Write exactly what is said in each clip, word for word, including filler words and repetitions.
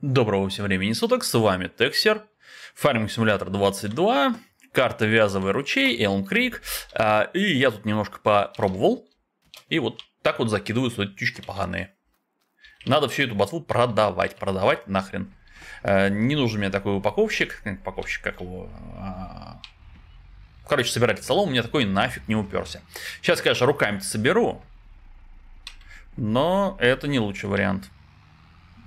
Доброго всем времени суток, с вами Тексер, Farming Simulator двадцать два, карта Вязовый ручей, Элм Крик, и я тут немножко попробовал, и вот так вот закидываю сюда птички поганые. Надо всю эту ботву продавать, продавать нахрен. Не нужен мне такой упаковщик, упаковщик как его... Короче, собирать солому, у меня такой нафиг не уперся. Сейчас, конечно, руками-то соберу, но это не лучший вариант.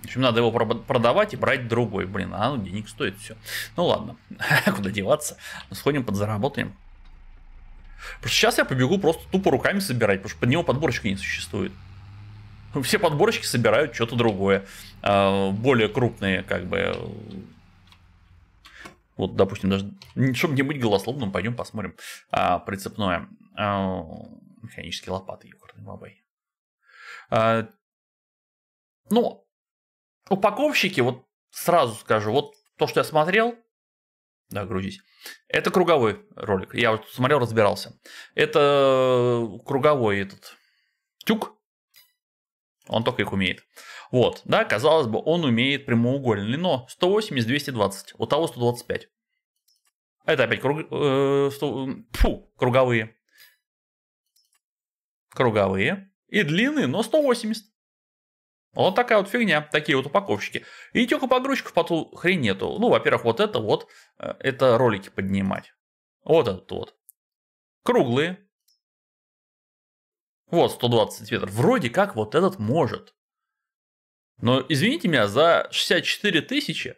В общем, надо его продавать и брать другой. Блин, а ну денег стоит все. Ну ладно, куда деваться? Сходим, подзаработаем. Просто сейчас я побегу просто тупо руками собирать, потому что под него подборочка не существует. Все подборочки собирают что-то другое. Более крупные, как бы... Вот, допустим, даже... Чтобы не быть голословным, пойдем посмотрим. А, прицепное. А, механические лопаты, ёкарный бабай. А, ну... Упаковщики, вот сразу скажу, вот то, что я смотрел, да, грузись, это круговой ролик, я вот смотрел, разбирался, это круговой этот тюк, он только их умеет, вот, да, казалось бы, он умеет прямоугольный, но сто восемьдесят, двести двадцать, у того сто двадцать пять, это опять круг, э, сто, фу, круговые, круговые и длинные, но сто восемьдесят. Вот такая вот фигня, такие вот упаковщики. И тёка погрузчиков по ту хрень нету. Ну, во-первых, вот это вот, это ролики поднимать. Вот этот вот. Круглые. Вот сто двадцать сантиметров. Вроде как вот этот может. Но, извините меня, за шестьдесят четыре тысячи.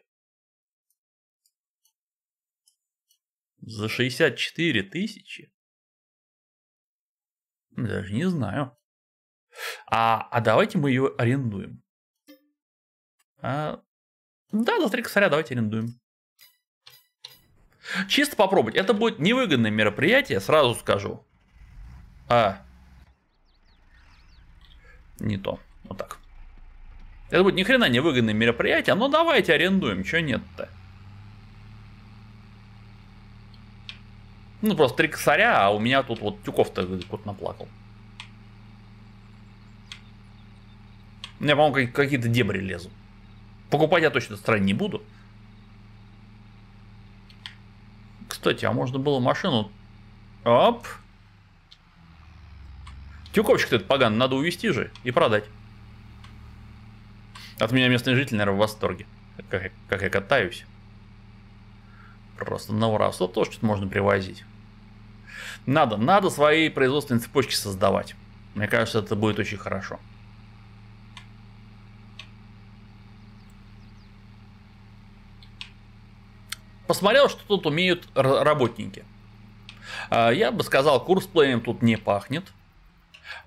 За шестьдесят четыре тысячи. Даже не знаю. А, а давайте мы ее арендуем. А, да, за три косаря давайте арендуем. Чисто попробовать. Это будет невыгодное мероприятие, сразу скажу. А, не то. Вот так. Это будет ни хрена невыгодное мероприятие, но давайте арендуем. Чего нет-то? Ну, просто три косаря, а у меня тут вот тюков-то вот наплакал. Я, по-моему, какие-то дебри лезу. Покупать я точно стране не буду. Кстати, а можно было машину... Оп! Тюковщик-то этот поганый надо увезти же и продать. От меня местные жители, наверное, в восторге. Как я, как я катаюсь. Просто на воровство тоже что-то можно привозить. Надо, надо свои производственные цепочки создавать. Мне кажется, это будет очень хорошо. Посмотрел, что тут умеют работники. Я бы сказал, курсплеем тут не пахнет.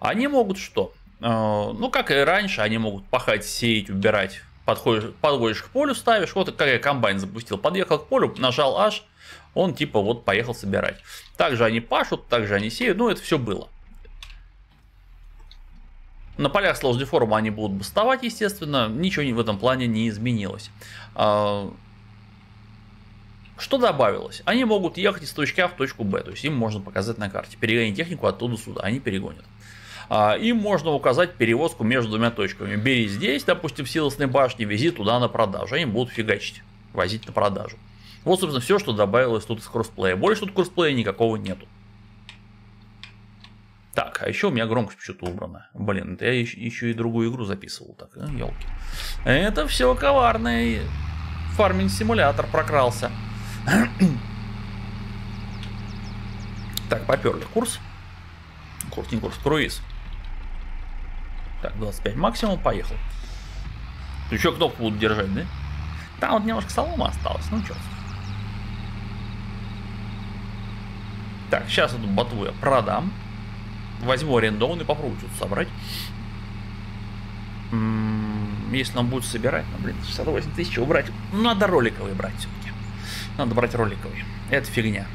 Они могут что? Ну, как и раньше, они могут пахать, сеять, убирать. Подходишь, подходишь к полю, ставишь. Вот как я комбайн запустил. Подъехал к полю, нажал H, он типа вот поехал собирать. Также они пашут, также они сеют. Ну, это все было. На полях с Lost Deform они будут бастовать, естественно. Ничего в этом плане не изменилось. Что добавилось? Они могут ехать из точки А в точку Б, то есть им можно показать на карте. Перегонить технику оттуда сюда, они перегонят. А, им можно указать перевозку между двумя точками. Бери здесь, допустим, в силосной башне, вези туда на продажу, они будут фигачить, возить на продажу. Вот, собственно, все, что добавилось тут из кроссплея. Больше тут кроссплея никакого нету. Так, а еще у меня громкость почему-то убрана. Блин, это я еще, еще и другую игру записывал. Так, елки. Это все коварный фарминг-симулятор прокрался. Так, поперли курс. Курс, не курс, круиз. Так, двадцать пять максимум, поехал. Еще кнопку будут держать, да? Там вот немножко солома осталось, ну черт. Так, сейчас эту ботву я продам. Возьму арендованный, попробую что-то собрать. Если он будет собирать, ну блин, шестьдесят восемь тысяч убрать. Надо роликовые брать все-таки. Надо брать роликовый. Это фигня.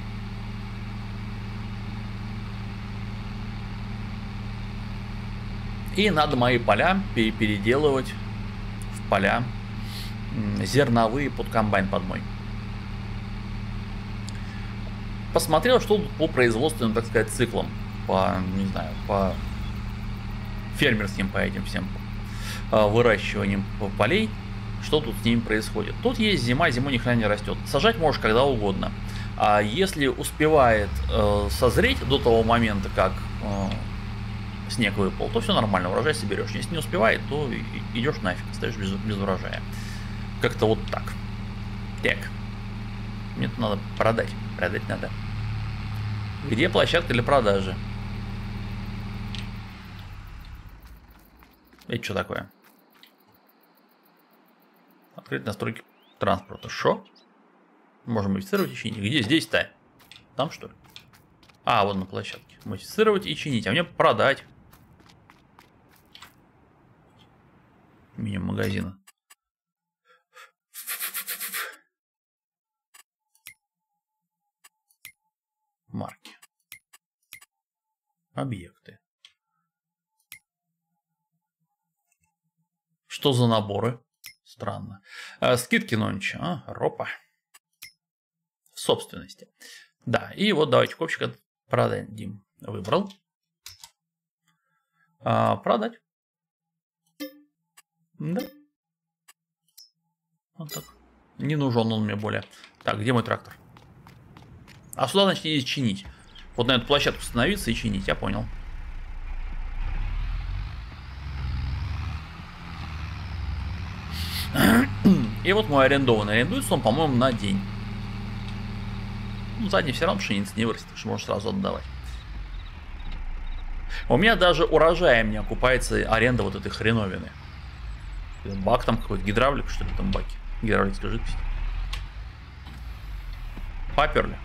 И надо мои поля переделывать в поля зерновые под комбайн под мой. Посмотрел, что тут по производственным, так сказать, циклам. По, не знаю, по фермерским, по этим всем выращиваниям полей. что тут с ними происходит. Тут есть зима, зимой ни хрена не растет. Сажать можешь когда угодно. А если успевает э, созреть до того момента, как э, снег выпал, то все нормально, урожай соберешь. Если не успевает, то идешь нафиг, остаешь без, без урожая. Как-то вот так. Так. Мне-то надо продать. Продать надо. Где площадка для продажи? Это что такое? Открыть настройки транспорта. Шо? Можем модифицировать и чинить. Где здесь-то? Там что ли? А, вот на площадке. Модифицировать и чинить. А мне продать. Меню магазина. Марки. Объекты. Что за наборы? Странно. А, скидки нонче. А, ропа. В собственности. Да, и вот давайте копчик продадим. Выбрал. А, продать. Да. Вот так. Не нужен он мне более. Так, где мой трактор? А сюда, значит, есть чинить. Вот на эту площадку становиться и чинить, я понял. И вот мой арендованный. Арендуется он, по-моему, на день. Ну, задний все равно пшеница не вырастет, так что можно сразу отдавать. У меня даже урожаем не окупается аренда вот этой хреновины. Бак там какой-то, гидравлик, что ли, там баки. Гидравлик, скажи. Поперли.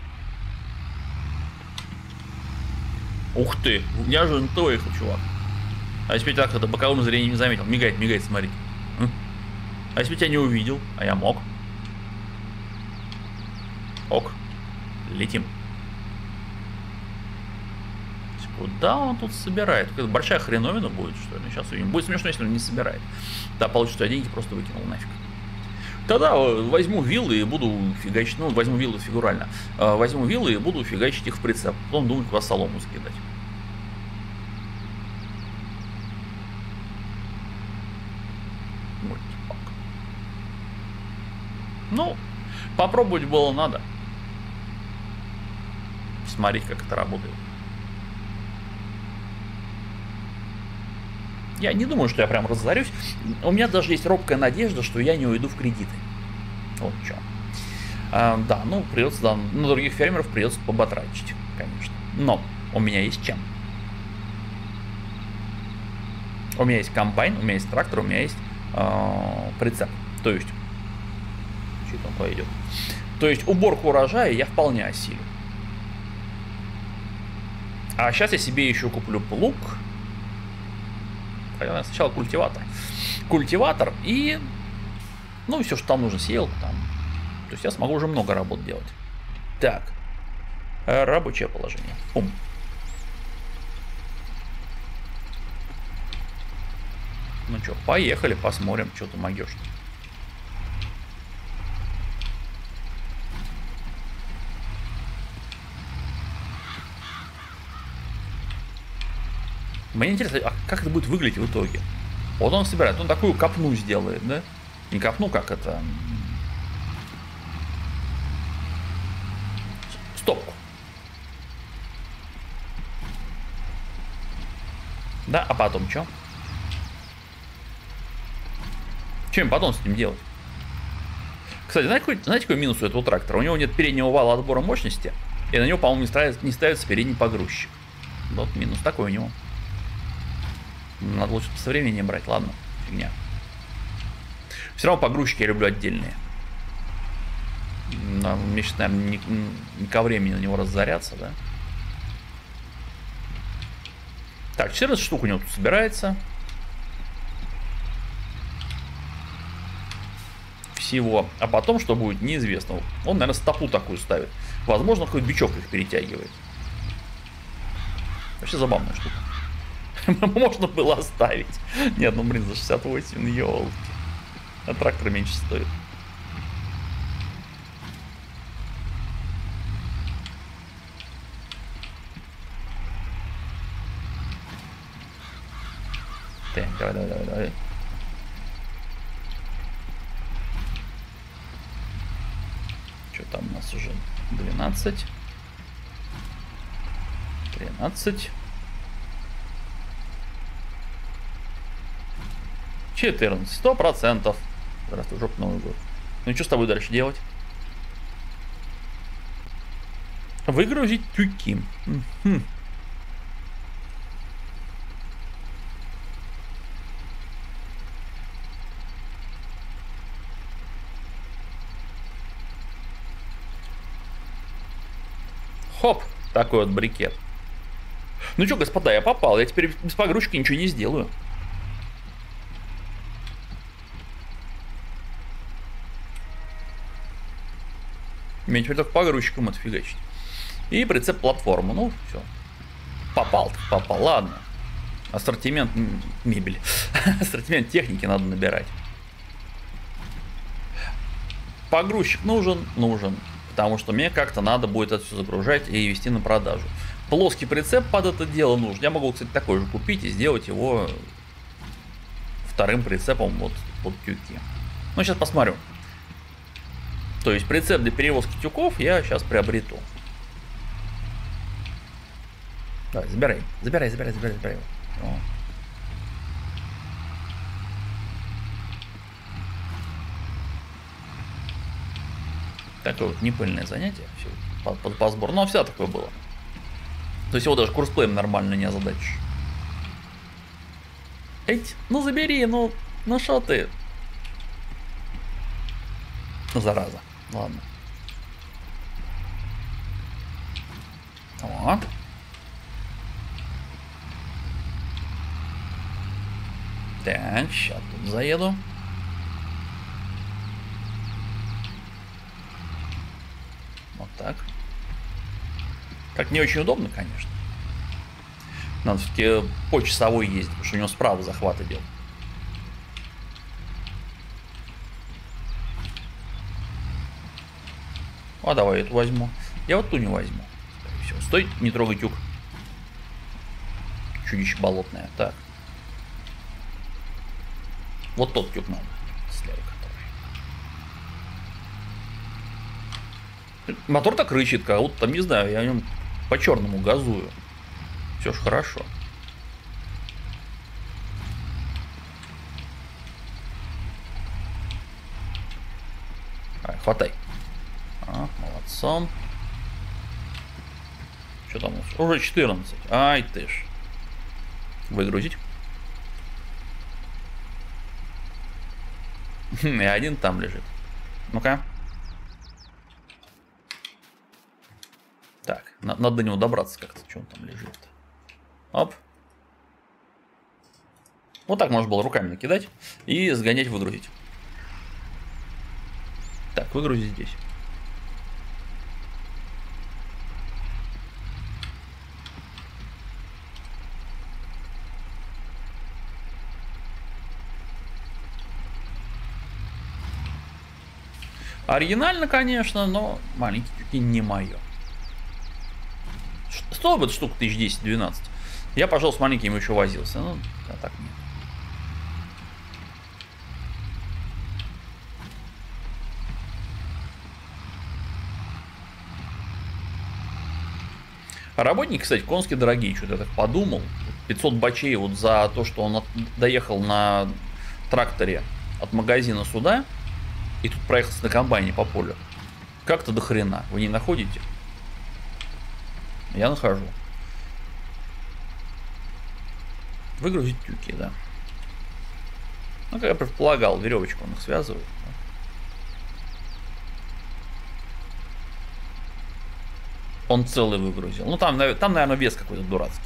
Ух ты, у меня же эн тэ вэ их, чувак. А теперь так это боковым зрением не заметил. Мигает, мигает, смотрите. А если бы тебя не увидел, а я мог. Ок. Летим. Куда он тут собирает? Какая-то большая хреновина будет, что ли? Сейчас увидим. Будет смешно, если он не собирает. Да, получится, что я деньги просто выкинул нафиг. Тогда возьму виллы и буду фигачить. Ну, возьму виллы фигурально. Возьму виллы и буду фигачить их в прицеп. Потом думаю, куда солому скидать. Ну, попробовать было надо. Смотреть, как это работает. Я не думаю, что я прям разорюсь. У меня даже есть робкая надежда, что я не уйду в кредиты. Вот что. А, да, ну, придется, да, на других фермеров придется поботрачить, конечно. Но у меня есть чем. У меня есть комбайн, у меня есть трактор, у меня есть э, прицеп. То есть... Что-то он пойдет. То есть уборку урожая я вполне осилю. А сейчас я себе еще куплю плуг. Сначала культиватор. Культиватор и... Ну, все, что там нужно, сеялка там. То есть я смогу уже много работ делать. Так. Рабочее положение. Пум. Ну что, поехали, посмотрим, что ты могешь. Мне интересно, а как это будет выглядеть в итоге? Вот он собирает, он такую копну сделает, да? Не копну, как это... Стопку. Да, а потом что? Чем потом с ним делать? Кстати, знаете какой, знаете, какой минус у этого трактора? У него нет переднего вала отбора мощности, и на него, по-моему, не ставится, не ставится передний погрузчик. Вот минус такой у него. Надо лучше со временем брать, ладно, фигня. Все равно погрузчики я люблю отдельные. Но мне сейчас, наверное, не, не ко времени на него разоряться, да? Так, четырнадцать штук у него тут собирается. Всего. А потом, что будет, неизвестно. Он, наверное, стопу такую ставит. Возможно, какой-то бечок их перетягивает. Вообще забавная штука. Можно было оставить. Нет, ну блин, за шестьдесят восемь, елки. А трактор меньше стоит. Так, давай, давай, давай, давай. там у нас уже двенадцать, тринадцать, четырнадцать, сто процентов. Здравствуй, жоп, Новый год. Ну и что с тобой дальше делать? Выгрузить тюки. Угу. Хоп, такой вот брикет. Ну что, господа, я попал. Я теперь без погрузчика ничего не сделаю. Мне теперь только погрузчиком отфигачить. И прицеп платформу. Ну, все. Попал, попал. Ладно. Ассортимент мебели. Ассортимент техники надо набирать. Погрузчик нужен? Нужен. Потому что мне как-то надо будет это все загружать и вести на продажу. Плоский прицеп под это дело нужен. Я могу, кстати, такой же купить и сделать его вторым прицепом вот под тюки. Ну, сейчас посмотрю. То есть прицеп для перевозки тюков я сейчас приобрету. Давай, забирай, забирай, забирай, забирай, забирай. О. Такое вот непыльное занятие все, по, по, по сбору, но всегда такое было. То есть его даже курсплеем нормально не озадачишь. Эть, ну забери, ну, ну шо ты? Ну, зараза, ладно. О. Так, сейчас тут заеду. Вот так. Так не очень удобно, конечно. Надо все-таки по часовой ездить, потому что у него справа захват идет. А давай эту возьму. Я вот ту не возьму. Все, стой, не трогай тюк. Чудище болотное. Так. Вот тот тюк надо. Слева который. Мотор так рычит, как будто там, не знаю, я в нем по черному газую. Все ж хорошо. А, хватай. А, молодцом. Что там у нас? Уже четырнадцать. Ай ты ж. Выгрузить. И один там лежит. Ну-ка. Так, на надо до него добраться как-то. Что он там лежит-то? Оп. Вот так можно было руками накидать и сгонять, выгрузить. Так, выгрузить здесь. Оригинально, конечно, но маленькие тюки не мое. Сто вот штук тысяч десять-двенадцать. Я, пожалуй, с маленьким еще возился. Ну, а так нет. Работники, кстати, конские дорогие. Что-то я так подумал. пятьсот бачей вот за то, что он от... доехал на тракторе от магазина сюда. И тут проехался на комбайне по полю. Как-то до хрена. Вы не находите? Я нахожу. Выгрузить тюки, да. Ну, как я предполагал, веревочку он их связывает. Он целый выгрузил. Ну, там, там наверное, вес какой-то дурацкий.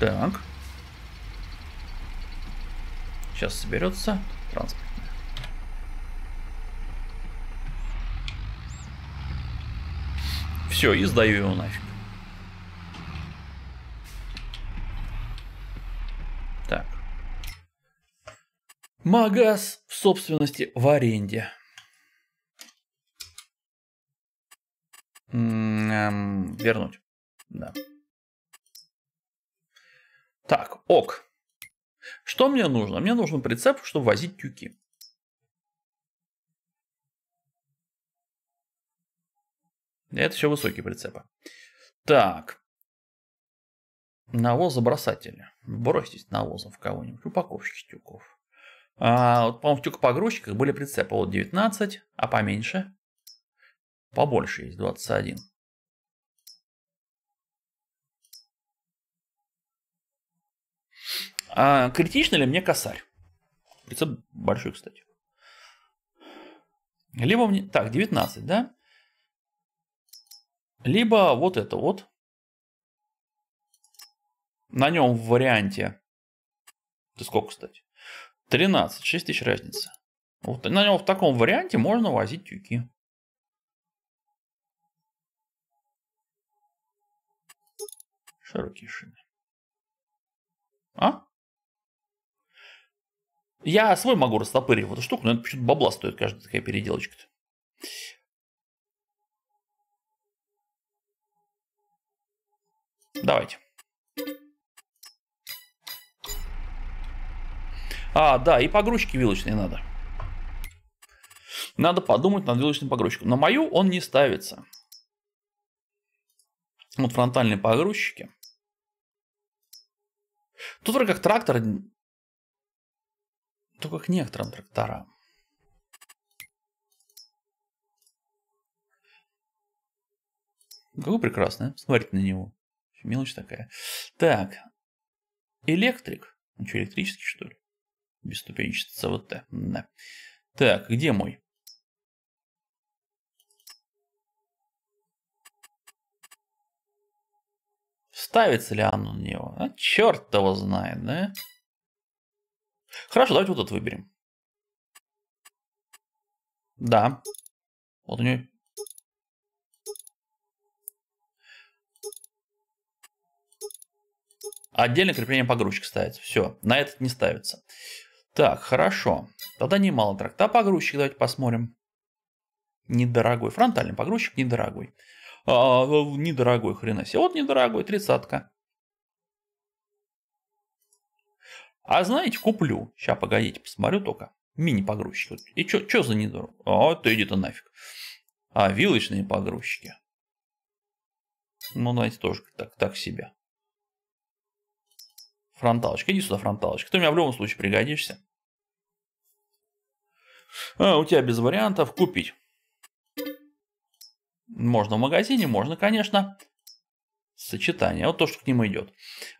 Так. Сейчас соберется транспортная. Все, и сдаю его нафиг. Так. Магаз в собственности в аренде. М-м-м, вернуть. Да. Так, ок. Что мне нужно? Мне нужен прицеп, чтобы возить тюки. Это еще высокие прицепы. Так. Навозобросатели. Бросьтесь навозом в кого-нибудь. Упаковщики тюков. А, вот, по-моему, в тюкопогрузчиках были прицепы вот девятнадцать, а поменьше. Побольше есть двадцать один. А критично ли мне косарь? Прицеп большой, кстати. Либо мне... Так, девятнадцать, да? Либо вот это вот. На нем в варианте... Ты сколько, кстати? тринадцать, шесть тысяч разница. Вот на нем в таком варианте можно возить тюки. Широкие шины. А? Я свой могу растопырить вот эту штуку, но это почему-то бабла стоит каждая такая переделочка-то. Давайте. А, да, и погрузчики вилочные надо. Надо подумать над вилочным погрузчиком. На мою он не ставится. Вот фронтальные погрузчики. Тут вроде как трактор... Только к некоторым тракторам. Какой прекрасный, смотрите на него. Мелочь такая. Так. Электрик. Ну что, электрический, что ли? Бесступенчатый ЦВТ. Да. Так, где мой? Ставится ли оно на него? А черт его знает, да? Хорошо, давайте вот этот выберем. Да. Вот у него. Отдельное крепление погрузчика ставится. Все, на этот не ставится. Так, хорошо. Тогда немало тракта. Погрузчик давайте посмотрим. Недорогой. Фронтальный погрузчик недорогой. А, недорогой, хрена себе. Вот недорогой, тридцатка. А знаете, куплю. Сейчас, погодите, посмотрю только. Мини-погрузчики. И что за недорого? А, то иди-то нафиг. А, вилочные погрузчики. Ну, знаете, тоже так, так себе. Фронталочка. Иди сюда, фронталочка. Ты у меня в любом случае пригодишься. А, у тебя без вариантов купить. Можно в магазине, можно, конечно. Сочетание. Вот то, что к нему идет.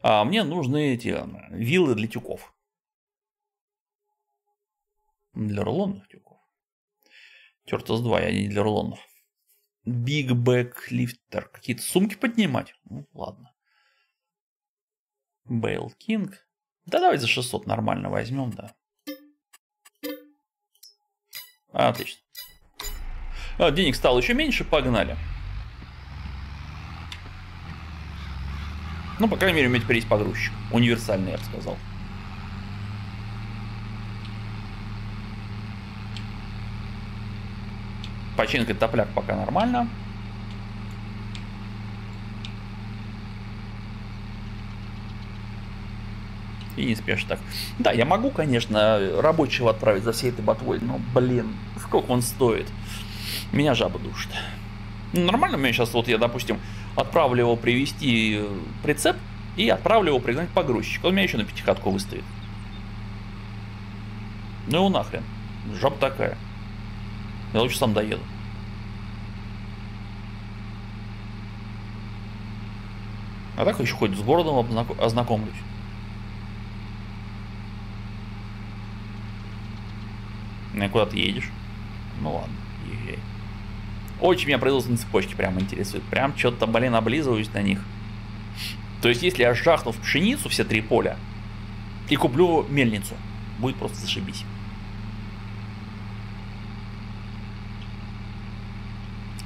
А мне нужны эти вилы для тюков. Для рулонных тюков. Черт с два, я не для рулонов. Big Bag Lifter. Какие-то сумки поднимать? Ну, ладно. Бейл Кинг. Да давайте за шестьсот нормально возьмем, да. Отлично. А, денег стало еще меньше, погнали. Ну, по крайней мере, у меня теперь есть погрузчик. Универсальный, я бы сказал. Починка топляк пока нормально. И не спешишь так. Да, я могу, конечно, рабочего отправить за всей этой ботвой, но, блин, сколько он стоит. Меня жаба душит. Ну, нормально у меня сейчас, вот я, допустим, отправлю его привести прицеп и отправлю его пригнать погрузчик. Он меня еще на пятихатку выставит. Ну его нахрен. Жаба такая. Я лучше сам доеду. А так еще хоть с городом ознакомлюсь. Куда ты едешь? Ну ладно, езжай. Очень меня производственные цепочки прям интересуют. Прям что-то, блин, облизываюсь на них. То есть, если я жахну в пшеницу все три поля и куплю мельницу, будет просто зашибись.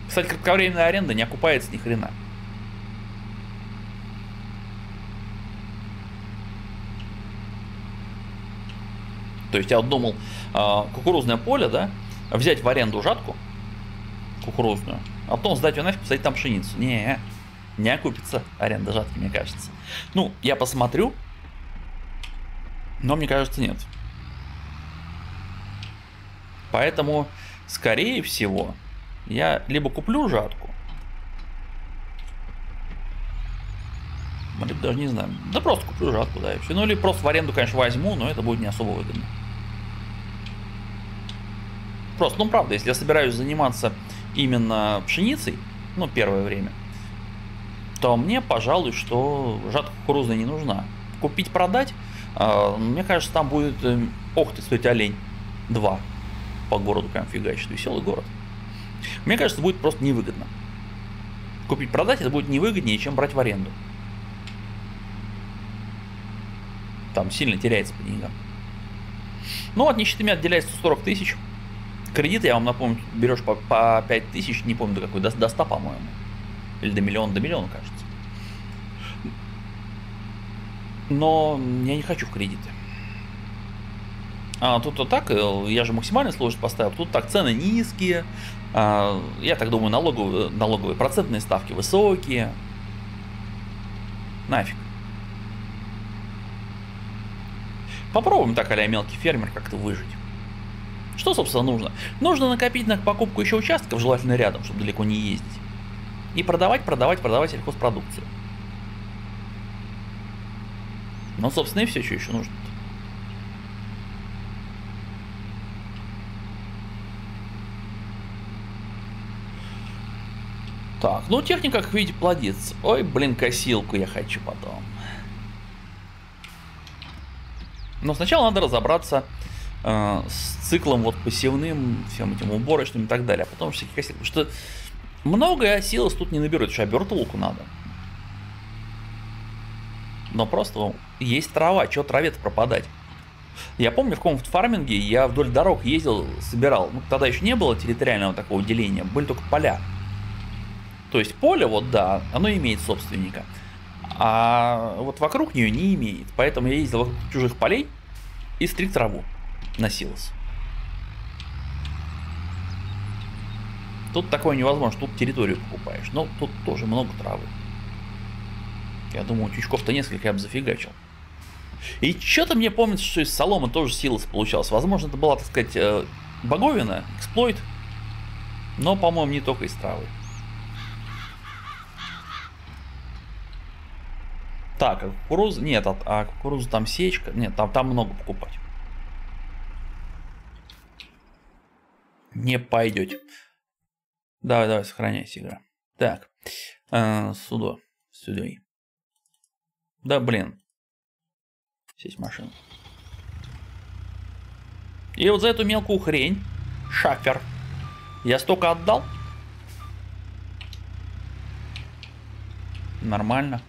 Кстати, кратковременная аренда не окупается ни хрена. То есть я вот думал, кукурузное поле, да, взять в аренду жатку кукурузную, а потом сдать ее нафиг, посадить там пшеницу. Не, не окупится аренда жатки, мне кажется. Ну, я посмотрю, но мне кажется, нет. Поэтому, скорее всего, я либо куплю жатку, посмотрю, даже не знаю. Да просто куплю жатку, да, и все. Ну или просто в аренду, конечно, возьму, но это будет не особо выгодно. Просто, ну правда, если я собираюсь заниматься именно пшеницей, ну первое время, то мне, пожалуй, что жатка кукурузная не нужна. Купить-продать, э, мне кажется, там будет, э, ох ты, стоит олень два по городу прям фигачит, веселый город. Мне кажется, будет просто невыгодно. Купить-продать это будет невыгоднее, чем брать в аренду. Там сильно теряется по деньгам. Ну, от нищеты меня отделяется сто сорок тысяч. Кредит, я вам напомню, берешь по, по пять тысяч, не помню до какой, до, до ста, по-моему. Или до миллиона, до миллиона, кажется. Но я не хочу в кредиты. А тут вот так, я же максимальную сложность поставил. Тут так цены низкие. А, я так думаю, налоговые, налоговые процентные ставки высокие. Нафиг. Попробуем так, а-ля мелкий фермер, как-то выжить. Что, собственно, нужно? Нужно накопить на покупку еще участков, желательно рядом, чтобы далеко не ездить. И продавать, продавать, продавать сельхозпродукцию. Ну, собственно, и все, что еще нужно. Так, ну техника, как видите, плодится. Ой, блин, косилку я хочу потом. Но сначала надо разобраться э, с циклом вот посевным, всем этим уборочным и так далее. А потом всякие косилки. Потому что много сил тут не наберут, что обертывалку надо. Но просто есть трава, чего траве-то пропадать? Я помню, в каком-то фарминге я вдоль дорог ездил, собирал. Ну, тогда еще не было территориального такого деления, были только поля. То есть поле, вот да, оно имеет собственника, а вот вокруг нее не имеет. Поэтому я ездил вокруг чужих полей и стриг траву, носилась. Тут такое невозможно, тут территорию покупаешь, но тут тоже много травы. Я думаю, тючков-то несколько я бы зафигачил. И что-то мне помнится, что из соломы тоже силос получалось. Возможно, это была, так сказать, боговина, эксплойт. Но, по-моему, не только из травы. Так, а кукуруза... Нет, а, а кукуруза там сечка. Нет, там, там много покупать. Не пойдете. Давай, давай, сохраняйся, игра. Так. Э, сюда. Сюда. Да, блин. Сесть в машину. И вот за эту мелкую хрень, шафер, я столько отдал. Нормально.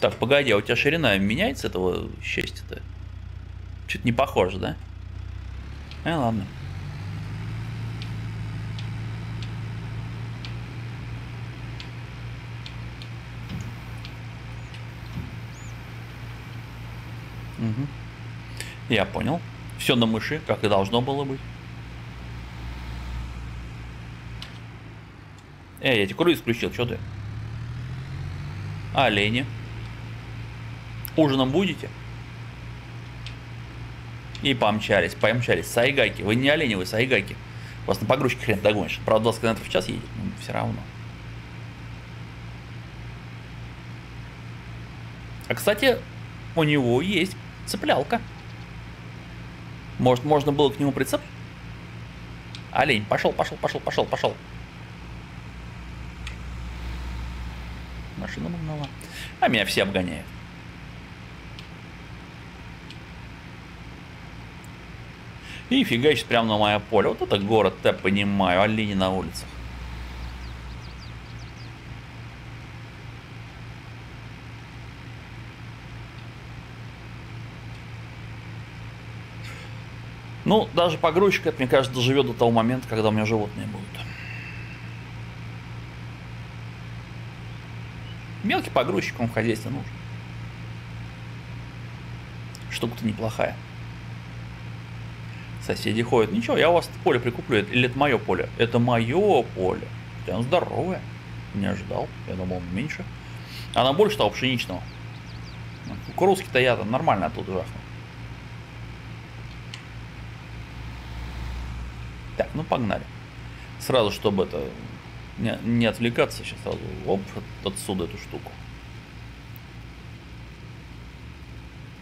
Так, погоди, а у тебя ширина меняется этого счастья-то? Чуть не похоже, да? Э, ладно. Угу. Я понял. Все на мыши, как и должно было быть. Эй, я тебе круиз включил, что ты? Олени. Ужином будете? И помчались, помчались. Сайгаки. Вы не олени, вы сайгаки. Вас на погрузчике хрен догонишь. Правда, двадцать километров в час едет, но все равно. А, кстати, у него есть цеплялка. Может, можно было к нему прицеп? Олень, пошел, пошел, пошел, пошел, пошел. Машина нагнала. А меня все обгоняют. И фигачит прямо на мое поле. Вот это город, я понимаю, олени на улицах. Ну, даже погрузчик, это, мне кажется, доживет до того момента, когда у меня животные будут. Мелкий погрузчик, он в хозяйстве нужен. Штука-то неплохая. Соседи ходят. Ничего, я у вас поле прикуплю. Или это мое поле? Это мое поле. Оно здоровое. Не ожидал. Я думал, меньше. Она больше того пшеничного. Кукурузки-то я-то нормально оттуда жахнул. Так, ну погнали. Сразу, чтобы это Не, не отвлекаться сейчас сразу. Оп, отсюда эту штуку.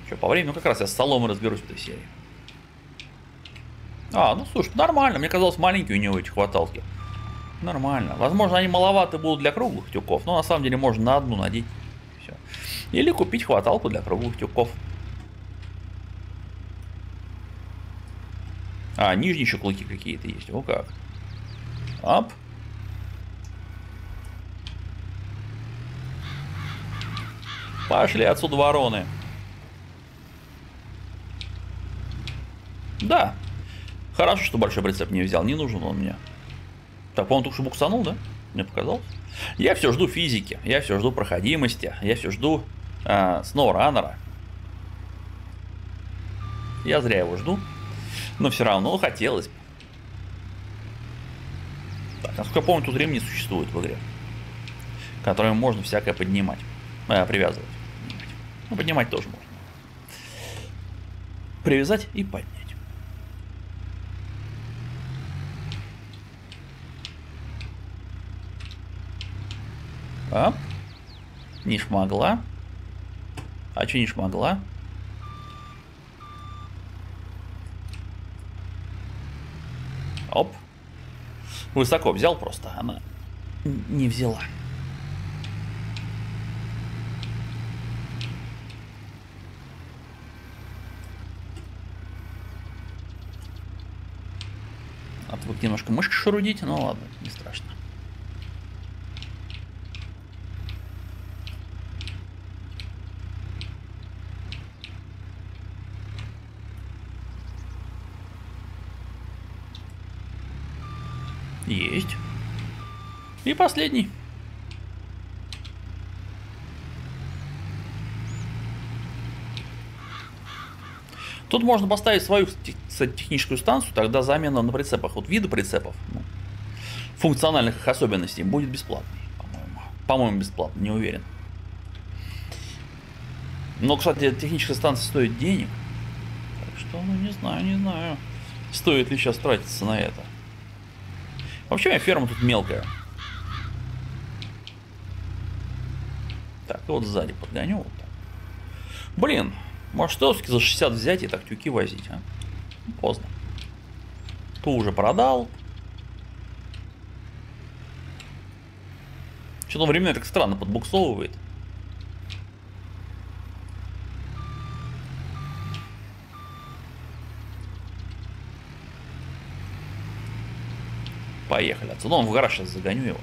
Что, по времени? Ну, как раз я с соломой разберусь в этой серии. А, ну, слушай, нормально. Мне казалось, маленькие у него эти хваталки. Нормально. Возможно, они маловаты будут для круглых тюков, но на самом деле можно на одну надеть. Все. Или купить хваталку для круглых тюков. А, нижние еще клыки какие-то есть. О как. Ап. Пошли отсюда, вороны. Да. Хорошо, что большой прицеп не взял. Не нужен он мне. Так, по-моему, только что буксанул, да? Мне показалось. Я все жду физики. Я все жду проходимости. Я все жду э, сноураннера. Я зря его жду. Но все равно хотелось бы. Так, насколько я помню, тут ремни существует в игре, которым можно всякое поднимать. Э, привязывать. Ну, поднимать тоже можно. Привязать и поднять. Ап. Не шмогла. А че не шмогла? Оп. Высоко взял просто, она не взяла. А тут немножко мышки шарудить, ну ладно, не страшно. Есть. И последний. Тут можно поставить свою, кстати, техническую станцию, тогда замена на прицепах. Вот виды прицепов, ну, функциональных их особенностей, будет бесплатный, по-моему. По-моему, бесплатно, не уверен. Но, кстати, техническая станция стоит денег. Так что, ну, не знаю, не знаю, стоит ли сейчас тратиться на это. Вообще, у меня ферма тут мелкая. Так, вот сзади подгоню. Вот так. Блин, может, все-таки за шестьдесят взять и так тюки возить, а? Поздно. Ту уже продал. Что-то времена так странно подбуксовывает. Поехали отсюда. Он в гараж, сейчас загоню его.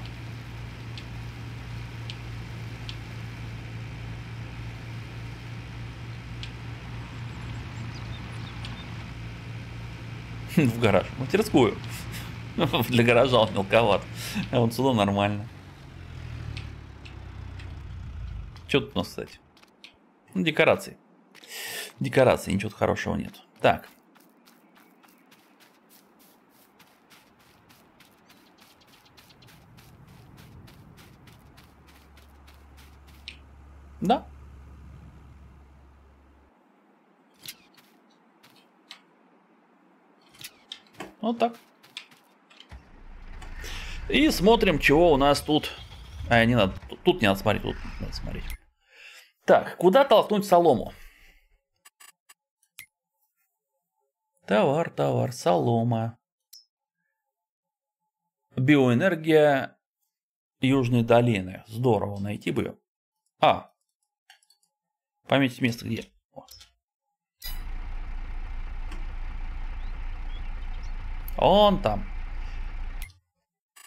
В гараж. В мастерскую. Для гаража он мелковат. А вот сюда нормально. Что тут у нас, кстати? Ну, декорации. Декорации. Ничего хорошего нет. Так. Да. Вот так. И смотрим, чего у нас тут. А, не надо. Тут не надо смотреть, тут надо смотреть. Так, куда толкнуть солому? Товар, товар, солома. Биоэнергия Южной долины. Здорово, найти бы ее. А. Пометить место, где. Он там.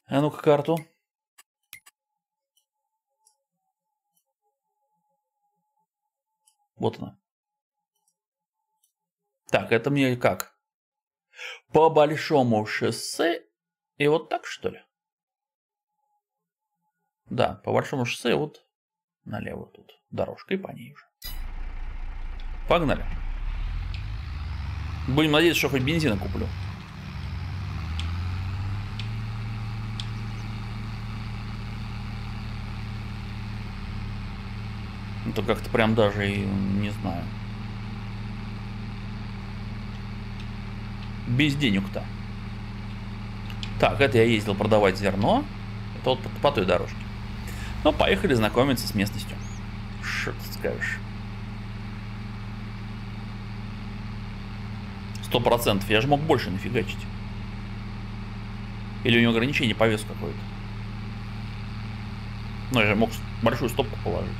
А ну-ка карту. Вот она. Так, это мне как? По большому шоссе и вот так, что ли? Да, по большому шоссе вот налево тут дорожка и по ней уже. Погнали. Будем надеяться, что хоть бензина куплю. Это как-то прям даже и не знаю. Без денег-то. Так, это я ездил продавать зерно. по, по той дорожке. Но поехали знакомиться с местностью. Что ты скажешь? Сто процентов. Я же мог больше нафигачить. Или у него ограничение по весу какое-то. Ну, я же мог большую стопку положить.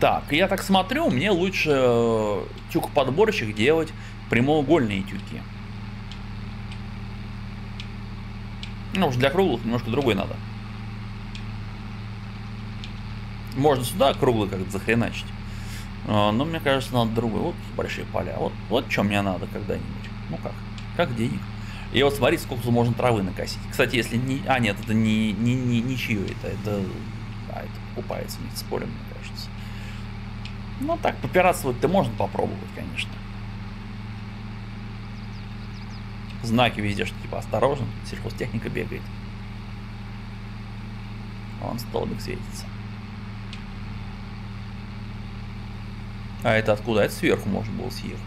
Так, я так смотрю, мне лучше тюк-подборщик делать прямоугольные тюки. Ну, уж для круглых немножко другой надо. Можно сюда круглый как-то захреначить. Но мне кажется, надо другой. Вот большие поля. Вот, вот что мне надо когда-нибудь. Ну как? Как денег. И вот смотри, сколько можно травы накосить. Кстати, если не... А, нет, это не, не, не, не чье это. Это... А, это покупается, не спорим, мне кажется. Ну так, попиратствовать-то можно попробовать, конечно. Знаки везде, что типа осторожен. Сельхозтехника бегает. Вон столбик светится. А это откуда? Это сверху можно было съехать.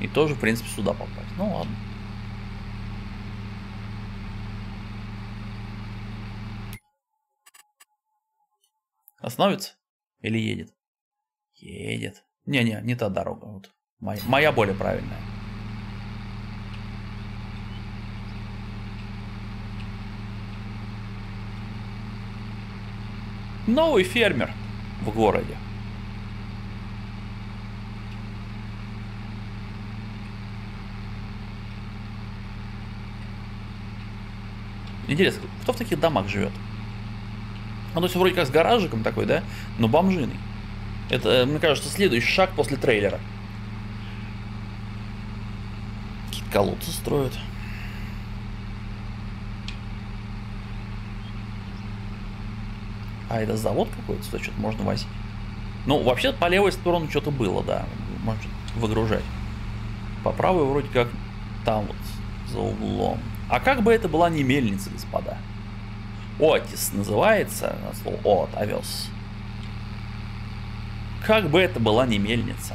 И тоже, в принципе, сюда попасть. Ну ладно. Остановится? Или едет? Едет. Не-не, не та дорога. Вот. Моя, моя более правильная. Новый фермер в городе. Интересно, кто в таких домах живет? Ну, то есть вроде как с гаражиком такой, да? Но бомжиный. Это, мне кажется, следующий шаг после трейлера. Какие-то колодцы строят. А это завод какой-то, что что-то можно возить. Ну, вообще по левой стороне что-то было, да. Можно выгружать. По правой вроде как там вот, за углом. А как бы это была не мельница, господа. Отис называется, слово от, Авес. Как бы это была не мельница.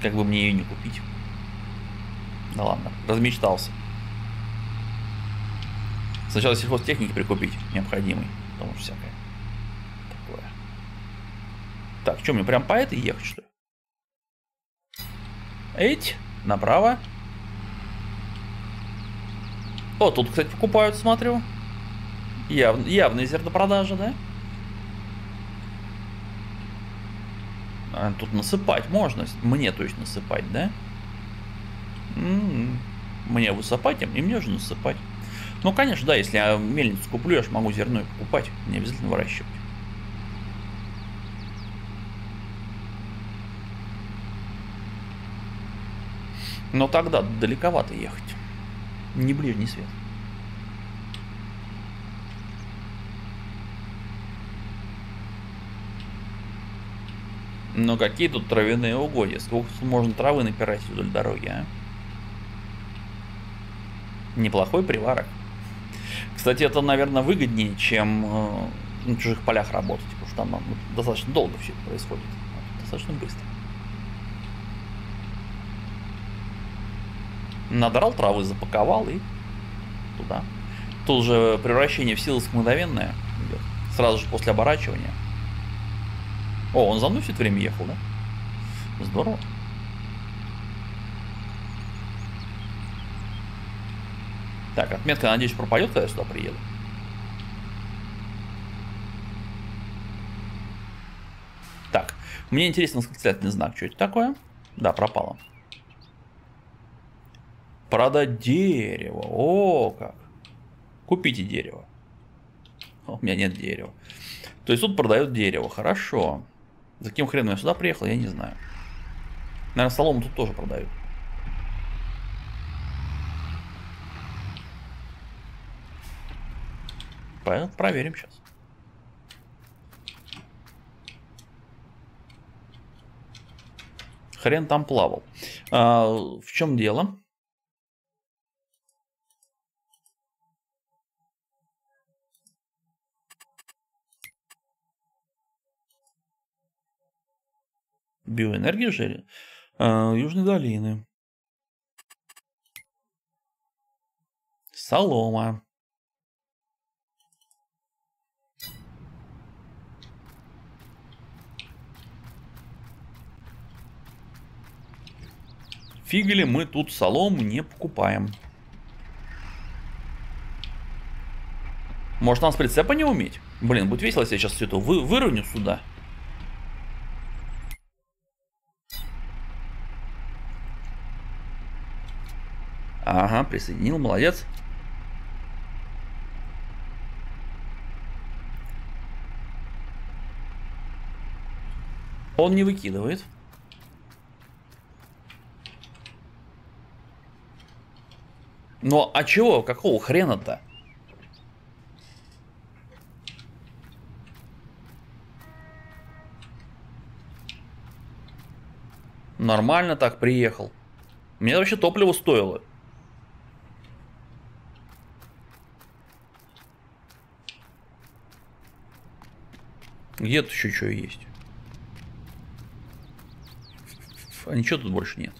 Как бы мне ее не купить. Да ладно, размечтался. Сначала сельхозтехники прикупить необходимый, потому что всякое такое. Так, что мне прям по этой ехать, что ли? Эть, направо. О, тут, кстати, покупают, смотрю. Яв... Явная зернопродажа, да? А, тут насыпать можно. Мне, то есть, насыпать, да? М-м-м. Мне высыпать, и мне же насыпать. Ну, конечно, да, если я мельницу куплю, я же могу зерно и покупать. Не обязательно выращивать. Но тогда далековато ехать. Не ближний свет. Но какие тут травяные угодья? Сколько можно травы напирать вдоль дороги, а? Неплохой приварок. Кстати, это, наверное, выгоднее, чем э, на чужих полях работать, потому что там ну, достаточно долго все это происходит. Достаточно быстро. Надрал травы, запаковал и туда. Тут же превращение в силоск мгновенное идет. Сразу же после оборачивания. О, он за мной все это время ехал, да? Здорово. Так, отметка, надеюсь, пропадет, когда я сюда приеду. Так, мне интересен восклицательный знак. Что это такое? Да, пропало. Продать дерево. О, как. Купите дерево. О, у меня нет дерева. То есть тут продают дерево. Хорошо. За каким хреном я сюда приехал, я не знаю. Наверное, солому тут тоже продают. Проверим сейчас. Хрен там плавал. А, в чем дело? Биоэнергия же а, Южной долины. Солома. Фигали мы тут солому не покупаем. Может, нам с прицепа не уметь? Блин, будет весело, если я сейчас все это вы выровню сюда. Ага, присоединил, молодец. Он не выкидывает. Но а чего? Какого хрена-то? Нормально так приехал. Мне вообще топливо стоило. Где-то еще что есть. А ничего тут больше нет.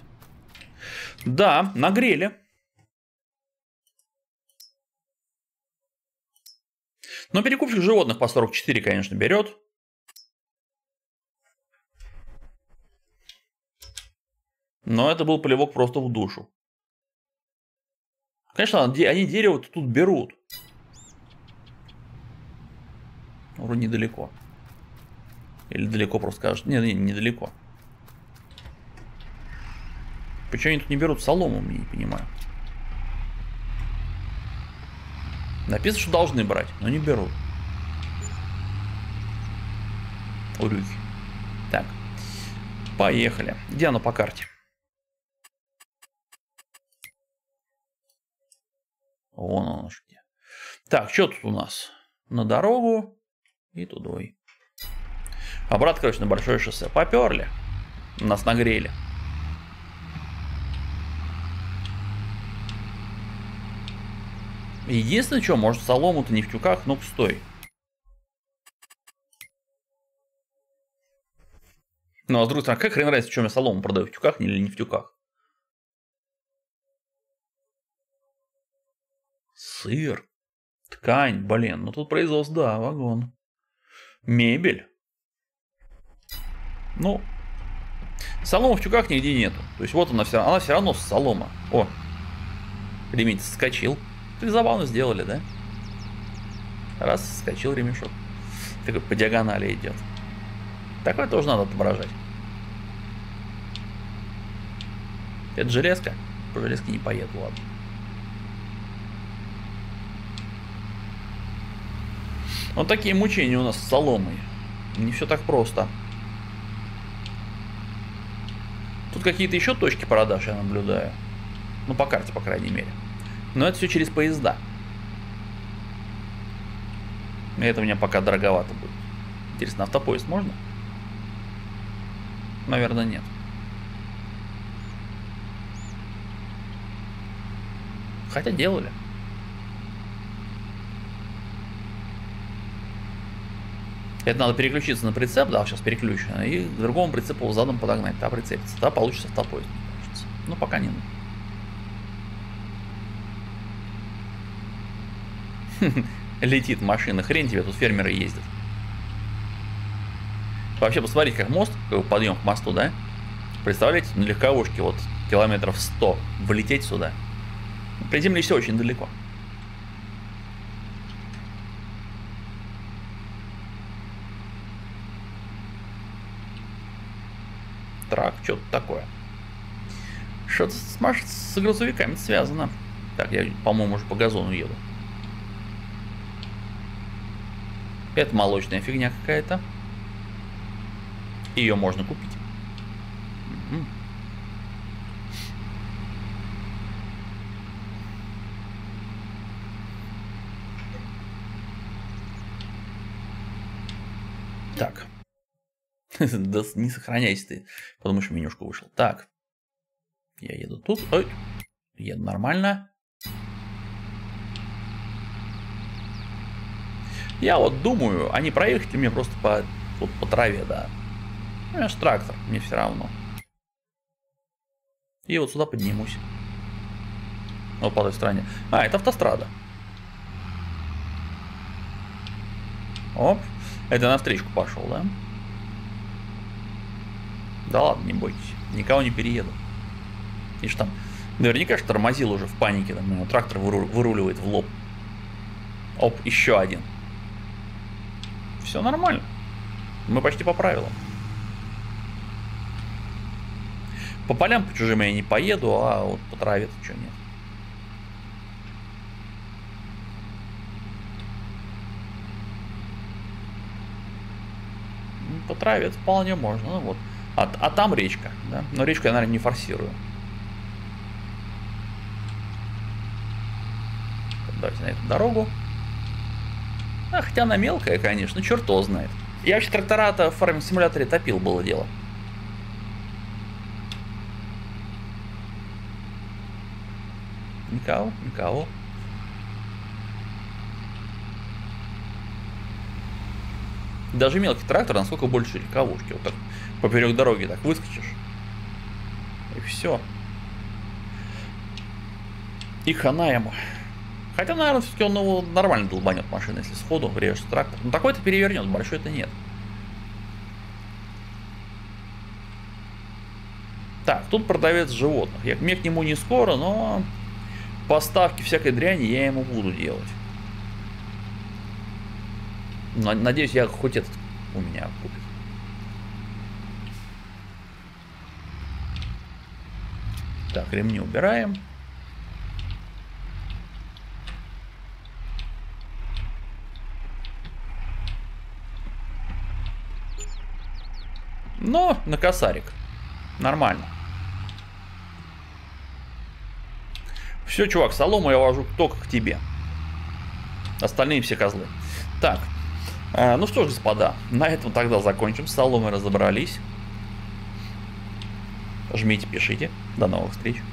Да, нагрели. Но перекупщик животных по сорок четыре, конечно, берет. Но это был плевок просто в душу. Конечно, они дерево тут берут. Вроде недалеко. Или далеко просто скажут. Нет, нет, недалеко. Почему они тут не берут солому, я не понимаю. Написано, что должны брать, но не берут. Урюхи. Так. Поехали. Где оно по карте? Вон оно где. Так, что тут у нас? На дорогу и тудой. Обратно, короче, на большое шоссе. Поперли. Нас нагрели. Единственное, что, может, солому-то не в тюках, но пустой. Ну, а с другой стороны, как хрен разница, в чем я солому продаю, в тюках или не в тюках? Сыр, ткань, блин, ну тут производство, да, вагон. Мебель. Ну, солома в тюках нигде нету. То есть вот она вся, она все равно солома. О, ремень соскочил. Забавно сделали, да? Раз, скачил ремешок. Такой по диагонали идет. Такое тоже надо отображать. Это железка. По железке не поеду, ладно. Вот такие мучения у нас с соломой. Не все так просто. Тут какие-то еще точки продаж я наблюдаю. Ну, по карте, по крайней мере. Но это все через поезда. И это у меня пока дороговато будет. Интересно, автопоезд можно? Наверное, нет. Хотя делали. Это надо переключиться на прицеп, да, сейчас переключено. И к другому прицепу задом подогнать, да, прицепиться. Да, получится автопоезд. Ну, пока не нужно. Летит машина, хрен тебе, тут фермеры ездят. Вообще, посмотрите, как мост, как подъем к мосту, да? Представляете, на легковушке вот километров сто влететь сюда. Приземлишься очень далеко. Трак, что-то такое. Что-то с, с грузовиками связано. Так, я, по-моему, уже по газону еду. Это молочная фигня какая-то. Ее можно купить. Угу. Так. Да не сохраняйся ты. Потому что менюшка вышла. Так. Я еду тут. Ой. Еду нормально. Я вот думаю, они проехали мне просто по, вот, по траве, да. Я ж трактор, мне все равно. И вот сюда поднимусь. О, по той стороне. А, это автострада. Оп. Это навстречку пошел, да? Да ладно, не бойтесь. Никого не перееду. И что там? Наверняка же тормозил уже в панике. Там его трактор выру... выруливает в лоб. Оп, еще один. Все нормально. Мы почти по правилам. По полям по чужим я не поеду, а вот по траве-то что нет. По траве это вполне можно. Ну вот. А, а там речка, да? Но речку я, наверное, не форсирую. Давайте на эту дорогу. А, хотя она мелкая, конечно, черт его знает. Я вообще трактора-то в Farming Simulator топил, было дело. Никого, никого. Даже мелкий трактор насколько больше легковушки. Вот так поперек дороги так выскочишь. И все. И хана ему. Хотя, наверное, все-таки он его нормально долбанет машина, если сходу врежется трактор. Но такой-то перевернет, большой-то нет. Так, тут продавец животных. Я, мне к нему не скоро, но поставки всякой дряни я ему буду делать. Надеюсь, я хоть этот у меня купит. Так, ремни убираем. Но на косарик. Нормально. Все, чувак, солому я вожу только к тебе. Остальные все козлы. Так. Ну что ж, господа, на этом тогда закончим. С соломой разобрались. Жмите, пишите. До новых встреч.